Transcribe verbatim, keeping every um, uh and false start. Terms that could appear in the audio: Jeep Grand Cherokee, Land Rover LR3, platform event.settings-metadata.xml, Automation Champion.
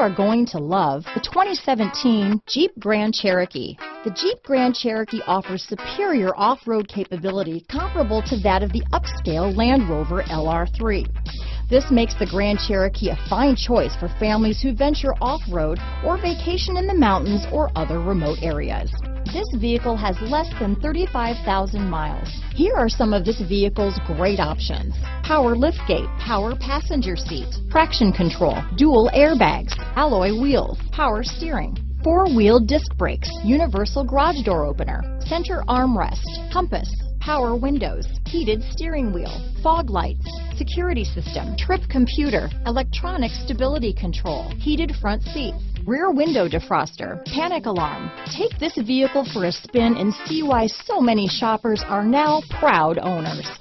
are going to love the twenty seventeen Jeep Grand Cherokee. The Jeep Grand Cherokee offers superior off-road capability comparable to that of the upscale Land Rover L R three. This makes the Grand Cherokee a fine choice for families who venture off-road or vacation in the mountains or other remote areas. This vehicle has less than thirty-five thousand miles. Here are some of this vehicle's great options: power liftgate, power passenger seat, traction control, dual airbags, alloy wheels, power steering, four-wheel disc brakes, universal garage door opener, center armrest, compass, power windows, heated steering wheel, fog lights, security system, trip computer, electronic stability control, heated front seats, rear window defroster, panic alarm. Take this vehicle for a spin and see why so many shoppers are now proud owners.